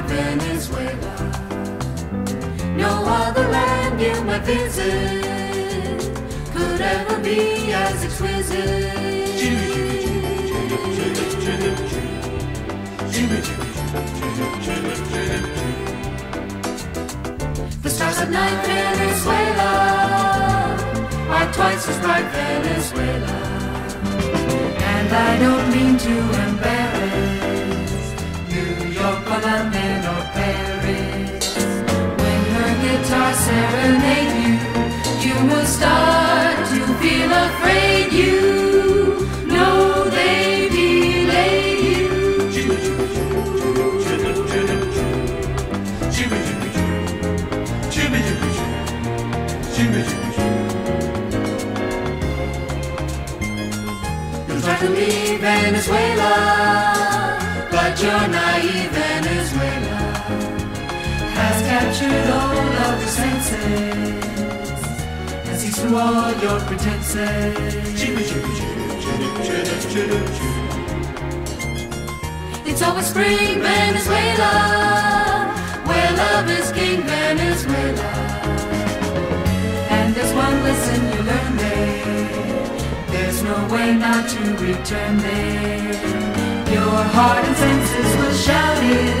like Venezuela. No other land you might visit could ever be as exquisite. The stars at night, Venezuela, are twice as bright, Venezuela. And I don't mean to embarrass New York or London or Paris. When her guitar serenade you, you will start to feel afraid. You know they delay you. You try to leave Venezuela, but your naive Venezuela has captured all of your senses and seeks through all your pretenses. It's always spring, Venezuela, where love is king, Venezuela. And there's one lesson you learn there, there's no way not to return there. Your heart and senses will shout it.